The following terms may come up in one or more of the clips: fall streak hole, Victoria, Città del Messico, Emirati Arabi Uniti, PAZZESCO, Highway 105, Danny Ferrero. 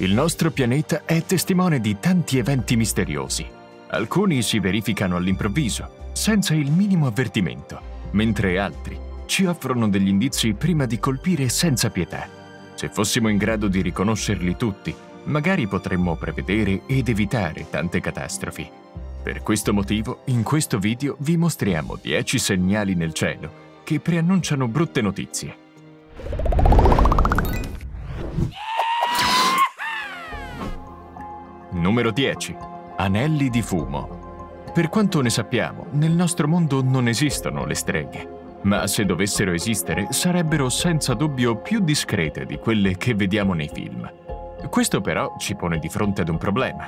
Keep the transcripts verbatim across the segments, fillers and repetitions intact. Il nostro pianeta è testimone di tanti eventi misteriosi. Alcuni si verificano all'improvviso, senza il minimo avvertimento, mentre altri ci offrono degli indizi prima di colpire senza pietà. Se fossimo in grado di riconoscerli tutti, magari potremmo prevedere ed evitare tante catastrofi. Per questo motivo, in questo video vi mostriamo dieci segnali nel cielo che preannunciano brutte notizie. Numero dieci. Anelli di fumo. Per quanto ne sappiamo, nel nostro mondo non esistono le streghe, ma se dovessero esistere sarebbero senza dubbio più discrete di quelle che vediamo nei film. Questo però ci pone di fronte ad un problema.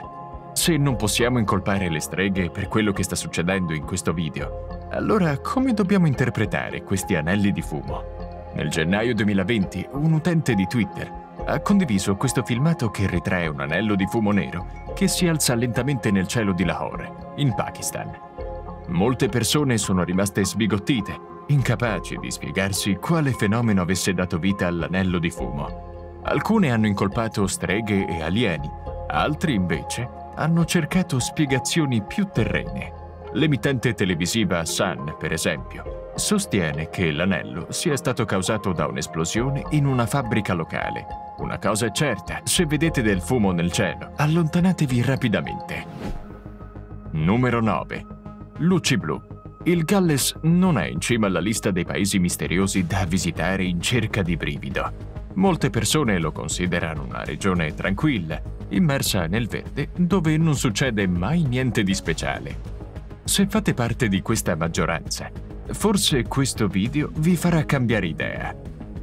Se non possiamo incolpare le streghe per quello che sta succedendo in questo video, allora come dobbiamo interpretare questi anelli di fumo? Nel gennaio duemilaventi un utente di Twitter ha condiviso questo filmato che ritrae un anello di fumo nero che si alza lentamente nel cielo di Lahore, in Pakistan. Molte persone sono rimaste sbigottite, incapaci di spiegarsi quale fenomeno avesse dato vita all'anello di fumo. Alcune hanno incolpato streghe e alieni, altri invece hanno cercato spiegazioni più terrene. L'emittente televisiva Sun, per esempio, sostiene che l'anello sia stato causato da un'esplosione in una fabbrica locale. Una cosa è certa, se vedete del fumo nel cielo, allontanatevi rapidamente. Numero nove. Luci blu. Il Galles non è in cima alla lista dei paesi misteriosi da visitare in cerca di brivido. Molte persone lo considerano una regione tranquilla, immersa nel verde, dove non succede mai niente di speciale. Se fate parte di questa maggioranza, forse questo video vi farà cambiare idea.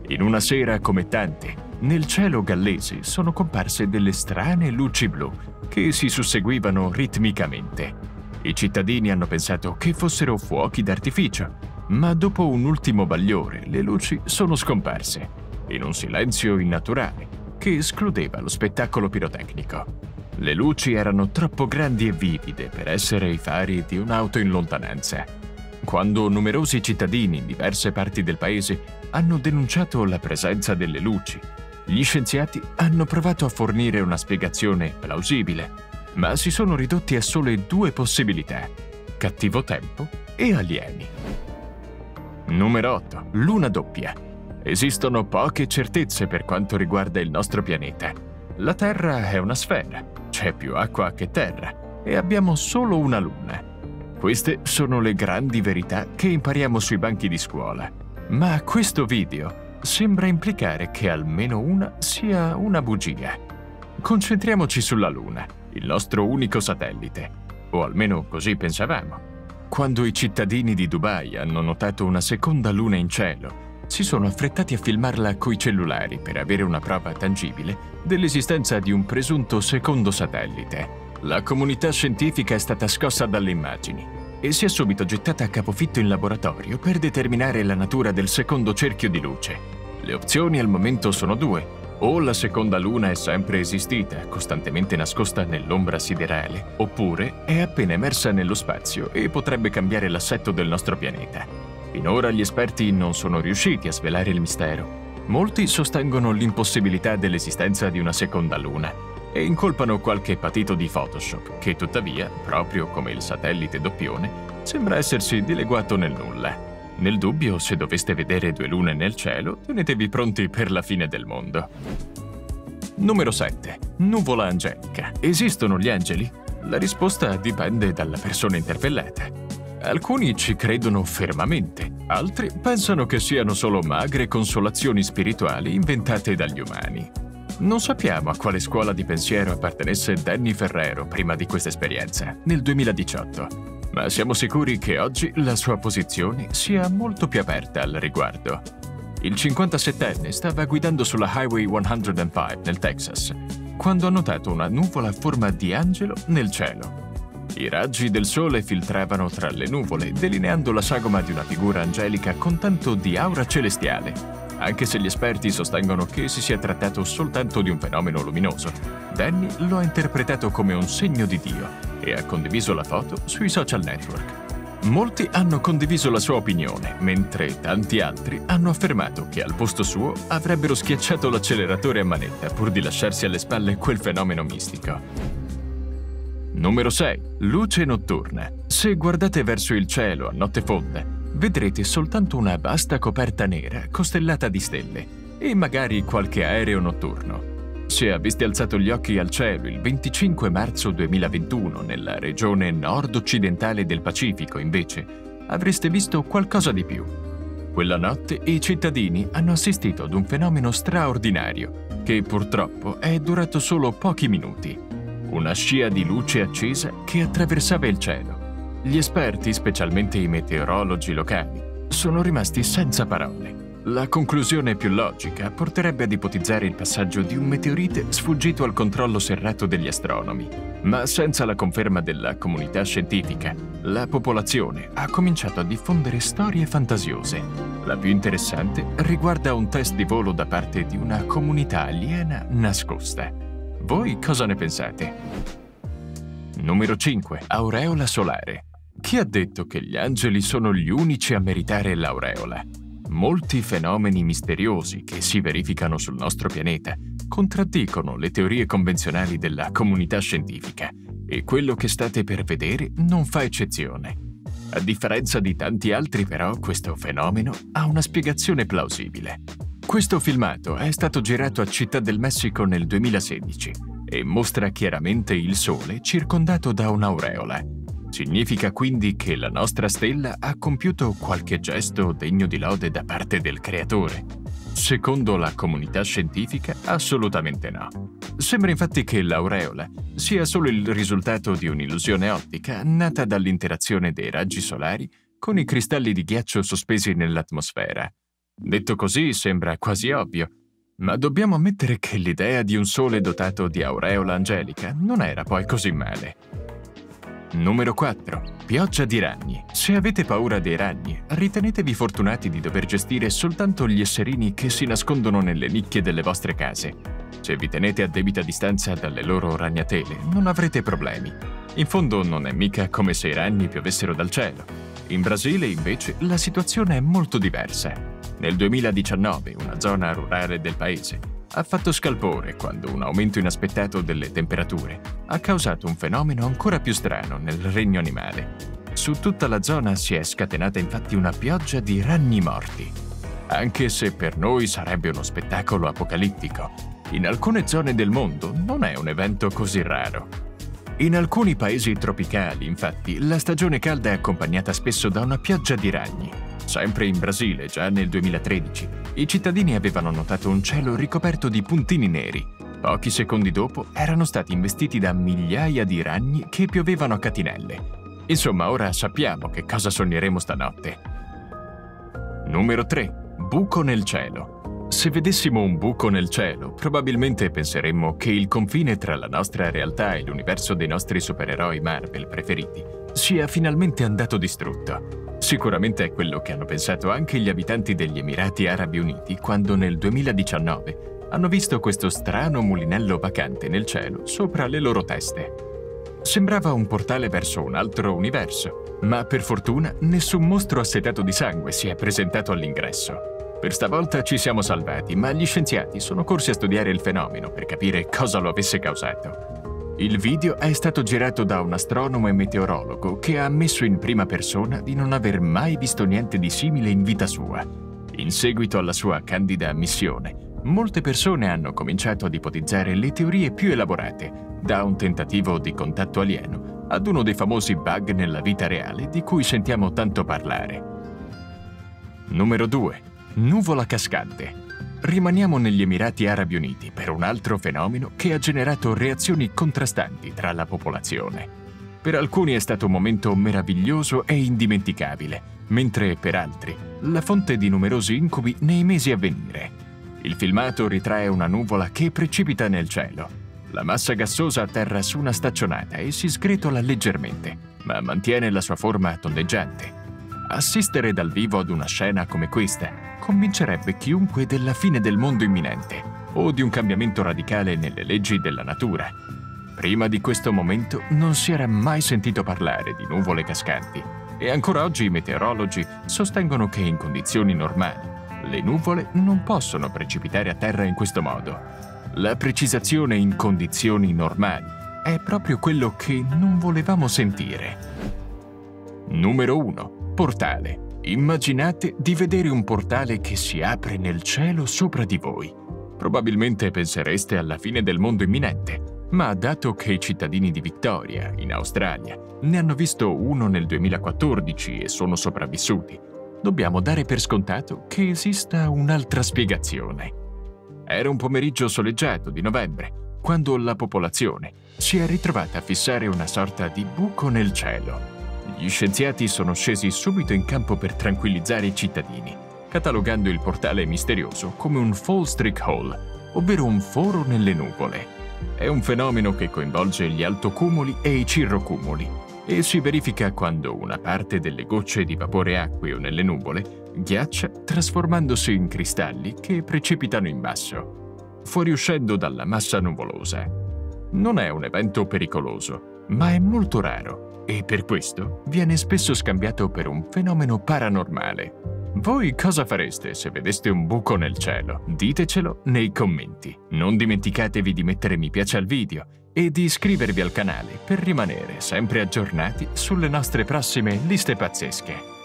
In una sera come tante, nel cielo gallese sono comparse delle strane luci blu che si susseguivano ritmicamente. I cittadini hanno pensato che fossero fuochi d'artificio, ma dopo un ultimo bagliore le luci sono scomparse, in un silenzio innaturale che escludeva lo spettacolo pirotecnico. Le luci erano troppo grandi e vivide per essere i fari di un'auto in lontananza. Quando numerosi cittadini in diverse parti del paese hanno denunciato la presenza delle luci, gli scienziati hanno provato a fornire una spiegazione plausibile, ma si sono ridotti a sole due possibilità: cattivo tempo e alieni. Numero otto. Luna doppia. Esistono poche certezze per quanto riguarda il nostro pianeta. La Terra è una sfera, c'è più acqua che terra e abbiamo solo una luna. Queste sono le grandi verità che impariamo sui banchi di scuola, ma questo video sembra implicare che almeno una sia una bugia. Concentriamoci sulla Luna, il nostro unico satellite, o almeno così pensavamo. Quando i cittadini di Dubai hanno notato una seconda luna in cielo, si sono affrettati a filmarla coi cellulari per avere una prova tangibile dell'esistenza di un presunto secondo satellite. La comunità scientifica è stata scossa dalle immagini e si è subito gettata a capofitto in laboratorio per determinare la natura del secondo cerchio di luce. Le opzioni al momento sono due: o la seconda luna è sempre esistita, costantemente nascosta nell'ombra siderale, oppure è appena emersa nello spazio e potrebbe cambiare l'assetto del nostro pianeta. Finora gli esperti non sono riusciti a svelare il mistero. Molti sostengono l'impossibilità dell'esistenza di una seconda luna e incolpano qualche patito di Photoshop che tuttavia, proprio come il satellite doppione, sembra essersi dileguato nel nulla. Nel dubbio, se doveste vedere due lune nel cielo, tenetevi pronti per la fine del mondo. Numero sette. Nuvola angelica. Esistono gli angeli? La risposta dipende dalla persona interpellata. Alcuni ci credono fermamente, altri pensano che siano solo magre consolazioni spirituali inventate dagli umani. Non sappiamo a quale scuola di pensiero appartenesse Danny Ferrero prima di questa esperienza, nel duemiladiciotto, ma siamo sicuri che oggi la sua posizione sia molto più aperta al riguardo. Il cinquantasettenne stava guidando sulla Highway centocinque nel Texas quando ha notato una nuvola a forma di angelo nel cielo. I raggi del sole filtravano tra le nuvole, delineando la sagoma di una figura angelica con tanto di aura celestiale, anche se gli esperti sostengono che si sia trattato soltanto di un fenomeno luminoso. Danny lo ha interpretato come un segno di Dio e ha condiviso la foto sui social network. Molti hanno condiviso la sua opinione, mentre tanti altri hanno affermato che al posto suo avrebbero schiacciato l'acceleratore a manetta pur di lasciarsi alle spalle quel fenomeno mistico. Numero sei. Luce notturna. Se guardate verso il cielo a notte fonda, vedrete soltanto una vasta coperta nera costellata di stelle e magari qualche aereo notturno. Se aveste alzato gli occhi al cielo il venticinque marzo duemilaventuno nella regione nord-occidentale del Pacifico, invece, avreste visto qualcosa di più. Quella notte i cittadini hanno assistito ad un fenomeno straordinario che purtroppo è durato solo pochi minuti. Una scia di luce accesa che attraversava il cielo. Gli esperti, specialmente i meteorologi locali, sono rimasti senza parole. La conclusione più logica porterebbe ad ipotizzare il passaggio di un meteorite sfuggito al controllo serrato degli astronomi. Ma senza la conferma della comunità scientifica, la popolazione ha cominciato a diffondere storie fantasiose. La più interessante riguarda un test di volo da parte di una comunità aliena nascosta. Voi cosa ne pensate? Numero cinque. Aureola solare. Chi ha detto che gli angeli sono gli unici a meritare l'aureola? Molti fenomeni misteriosi che si verificano sul nostro pianeta contraddicono le teorie convenzionali della comunità scientifica e quello che state per vedere non fa eccezione. A differenza di tanti altri, però, questo fenomeno ha una spiegazione plausibile. Questo filmato è stato girato a Città del Messico nel duemilasedici e mostra chiaramente il Sole circondato da un'aureola. Significa quindi che la nostra stella ha compiuto qualche gesto degno di lode da parte del Creatore? Secondo la comunità scientifica, assolutamente no. Sembra infatti che l'aureola sia solo il risultato di un'illusione ottica nata dall'interazione dei raggi solari con i cristalli di ghiaccio sospesi nell'atmosfera. Detto così sembra quasi ovvio, ma dobbiamo ammettere che l'idea di un sole dotato di aureola angelica non era poi così male. Numero quattro. Pioggia di ragni. Se avete paura dei ragni, ritenetevi fortunati di dover gestire soltanto gli esserini che si nascondono nelle nicchie delle vostre case. Se vi tenete a debita distanza dalle loro ragnatele, non avrete problemi. In fondo non è mica come se i ragni piovessero dal cielo. In Brasile, invece, la situazione è molto diversa. Nel duemiladiciannove una zona rurale del paese ha fatto scalpore quando un aumento inaspettato delle temperature ha causato un fenomeno ancora più strano nel regno animale. Su tutta la zona si è scatenata infatti una pioggia di ragni morti. Anche se per noi sarebbe uno spettacolo apocalittico, in alcune zone del mondo non è un evento così raro. In alcuni paesi tropicali, infatti, la stagione calda è accompagnata spesso da una pioggia di ragni. Sempre in Brasile, già nel duemilatredici, i cittadini avevano notato un cielo ricoperto di puntini neri. Pochi secondi dopo erano stati investiti da migliaia di ragni che piovevano a catinelle. Insomma, ora sappiamo che cosa sogneremo stanotte. Numero tre. Buco nel cielo. Se vedessimo un buco nel cielo, probabilmente penseremmo che il confine tra la nostra realtà e l'universo dei nostri supereroi Marvel preferiti sia finalmente andato distrutto. Sicuramente è quello che hanno pensato anche gli abitanti degli Emirati Arabi Uniti quando nel duemiladiciannove hanno visto questo strano mulinello vacante nel cielo sopra le loro teste. Sembrava un portale verso un altro universo, ma per fortuna nessun mostro assetato di sangue si è presentato all'ingresso. Per stavolta ci siamo salvati, ma gli scienziati sono corsi a studiare il fenomeno per capire cosa lo avesse causato. Il video è stato girato da un astronomo e meteorologo che ha ammesso in prima persona di non aver mai visto niente di simile in vita sua. In seguito alla sua candida ammissione, molte persone hanno cominciato ad ipotizzare le teorie più elaborate, da un tentativo di contatto alieno ad uno dei famosi bug nella vita reale di cui sentiamo tanto parlare. Numero due. Nuvola cascante. Rimaniamo negli Emirati Arabi Uniti per un altro fenomeno che ha generato reazioni contrastanti tra la popolazione. Per alcuni è stato un momento meraviglioso e indimenticabile, mentre per altri la fonte di numerosi incubi nei mesi a venire. Il filmato ritrae una nuvola che precipita nel cielo. La massa gassosa atterra su una staccionata e si sgretola leggermente, ma mantiene la sua forma tondeggiante. Assistere dal vivo ad una scena come questa convincerebbe chiunque della fine del mondo imminente o di un cambiamento radicale nelle leggi della natura. Prima di questo momento non si era mai sentito parlare di nuvole cascanti E ancora oggi i meteorologi sostengono che in condizioni normali le nuvole non possono precipitare a terra in questo modo. La precisazione in condizioni normali è proprio quello che non volevamo sentire. Numero uno. Portale. Immaginate di vedere un portale che si apre nel cielo sopra di voi. Probabilmente pensereste alla fine del mondo imminente, ma dato che i cittadini di Victoria, in Australia, ne hanno visto uno nel duemilaquattordici e sono sopravvissuti, dobbiamo dare per scontato che esista un'altra spiegazione. Era un pomeriggio soleggiato di novembre, quando la popolazione si è ritrovata a fissare una sorta di buco nel cielo. Gli scienziati sono scesi subito in campo per tranquillizzare i cittadini, catalogando il portale misterioso come un fall streak hole, ovvero un foro nelle nuvole. È un fenomeno che coinvolge gli altocumuli e i cirrocumuli e si verifica quando una parte delle gocce di vapore acqueo nelle nuvole ghiaccia trasformandosi in cristalli che precipitano in basso, fuoriuscendo dalla massa nuvolosa. Non è un evento pericoloso, ma è molto raro e per questo viene spesso scambiato per un fenomeno paranormale. Voi cosa fareste se vedeste un buco nel cielo? Ditecelo nei commenti. Non dimenticatevi di mettere mi piace al video e di iscrivervi al canale per rimanere sempre aggiornati sulle nostre prossime liste pazzesche.